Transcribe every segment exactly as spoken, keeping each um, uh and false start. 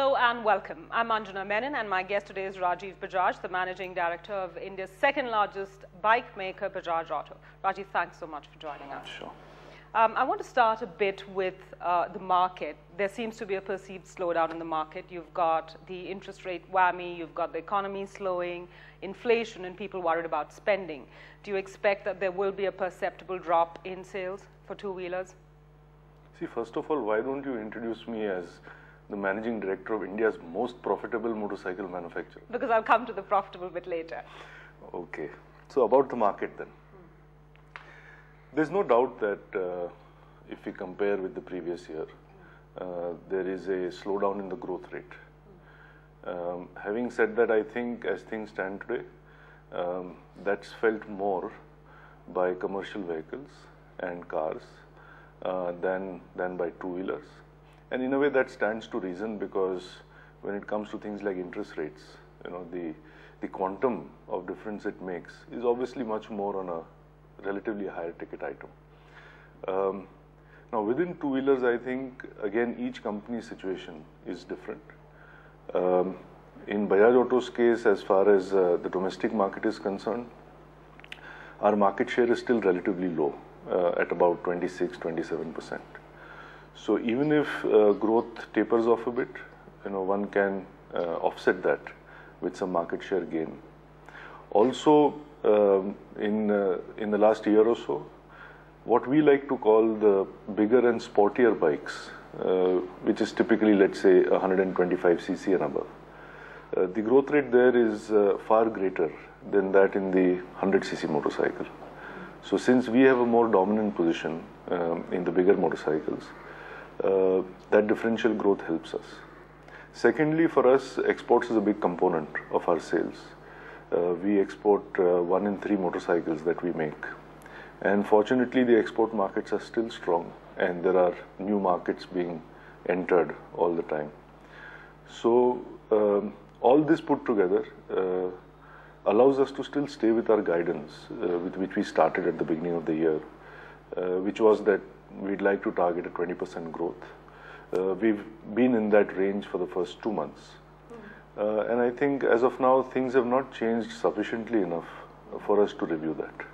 Hello and welcome. I'm Anjana Menon and my guest today is Rajiv Bajaj, the Managing Director of India's second largest bike maker, Bajaj Auto. Rajiv, thanks so much for joining us. Sure. Um, I want to start a bit with uh, the market. There seems to be a perceived slowdown in the market. You've got the interest rate whammy, you've got the economy slowing, inflation, and people worried about spending. Do you expect that there will be a perceptible drop in sales for two-wheelers? See, first of all, why don't you introduce me as the Managing Director of India's most profitable motorcycle manufacturer? Because I'll come to the profitable bit later. Okay. So about the market then. Hmm. There's no doubt that uh, if we compare with the previous year, uh, there is a slowdown in the growth rate. Um, having said that, I think as things stand today, um, that's felt more by commercial vehicles and cars uh, than, than by two-wheelers. And in a way that stands to reason, because when it comes to things like interest rates, you know, the, the quantum of difference it makes is obviously much more on a relatively higher ticket item. Um, now within two-wheelers, I think, again, each company's situation is different. Um, in Bajaj Auto's case, as far as uh, the domestic market is concerned, our market share is still relatively low, uh, at about twenty-six to twenty-seven percent. So even if uh, growth tapers off a bit, you know, one can uh, offset that with some market share gain. Also, um, in, uh, in the last year or so, what we like to call the bigger and sportier bikes, uh, which is typically, let's say, one twenty-five c c and above, uh, the growth rate there is uh, far greater than that in the one hundred c c motorcycle. So since we have a more dominant position um, in the bigger motorcycles, Uh, that differential growth helps us. Secondly, for us, exports is a big component of our sales. Uh, we export uh, one in three motorcycles that we make. And fortunately, the export markets are still strong, and there are new markets being entered all the time. So um, all this put together uh, allows us to still stay with our guidance, uh, with which we started at the beginning of the year, uh, which was that we'd like to target a twenty percent growth. Uh, we've been in that range for the first two months. Mm-hmm. uh, and I think as of now, things have not changed sufficiently enough for us to review that.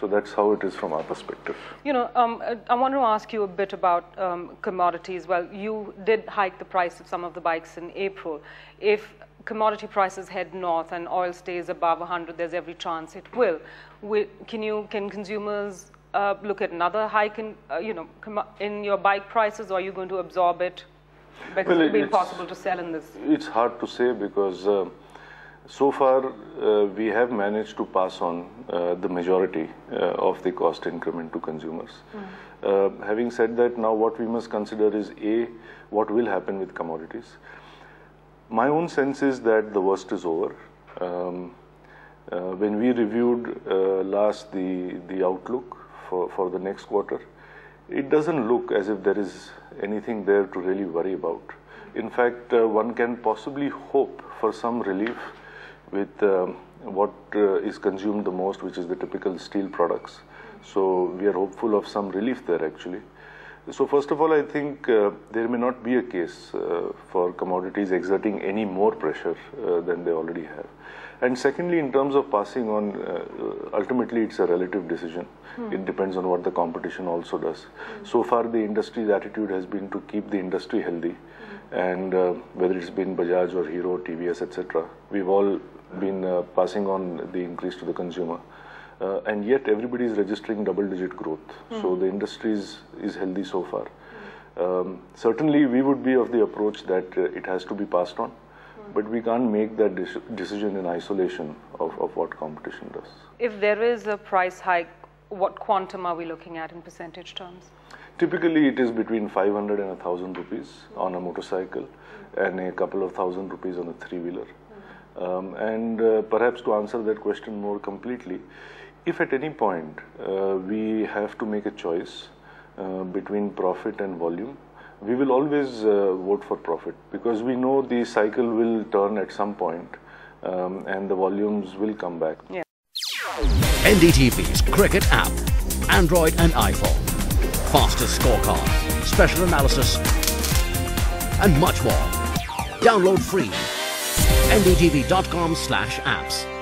So that's how it is from our perspective. You know, um, I want to ask you a bit about um, commodities. Well, you did hike the price of some of the bikes in April. If commodity prices head north and oil stays above one hundred, there's every chance it will. will can you, can consumers Uh, look at another hike in, uh, you know, in your bike prices, or are you going to absorb it? Because well, it will be impossible to sell in this. It's hard to say, because uh, so far uh, we have managed to pass on uh, the majority uh, of the cost increment to consumers. Mm-hmm. uh, having said that, now what we must consider is A, what will happen with commodities. My own sense is that the worst is over. Um, uh, when we reviewed uh, last the, the outlook, For, for the next quarter, it doesn't look as if there is anything there to really worry about. In fact, uh, one can possibly hope for some relief with um, what uh, is consumed the most, which is the typical steel products. So we are hopeful of some relief there, actually. So first of all, I think uh, there may not be a case uh, for commodities exerting any more pressure uh, than they already have. And secondly, in terms of passing on, uh, ultimately it's a relative decision. Hmm. It depends on what the competition also does. Hmm. So far, the industry's attitude has been to keep the industry healthy. Hmm. And uh, whether it's been Bajaj or Hero, T V S, et cetera, we've all been uh, passing on the increase to the consumer. Uh, and yet everybody is registering double-digit growth. Mm-hmm. So the industry is, is healthy so far. Um, certainly we would be of the approach that uh, it has to be passed on, mm-hmm. but we can't make that de- decision in isolation of, of what competition does. If there is a price hike, what quantum are we looking at in percentage terms? Typically it is between five hundred and one thousand rupees mm-hmm. on a motorcycle, mm-hmm. and a couple of thousand rupees on a three-wheeler. Mm-hmm. um, and uh, perhaps to answer that question more completely, if at any point uh, we have to make a choice uh, between profit and volume, we will always uh, vote for profit, because we know the cycle will turn at some point, um, and the volumes will come back. Yeah. N D T V's Cricket app, Android and iPhone, fastest scorecard, special analysis and much more. Download free. N D T V dot com slash apps.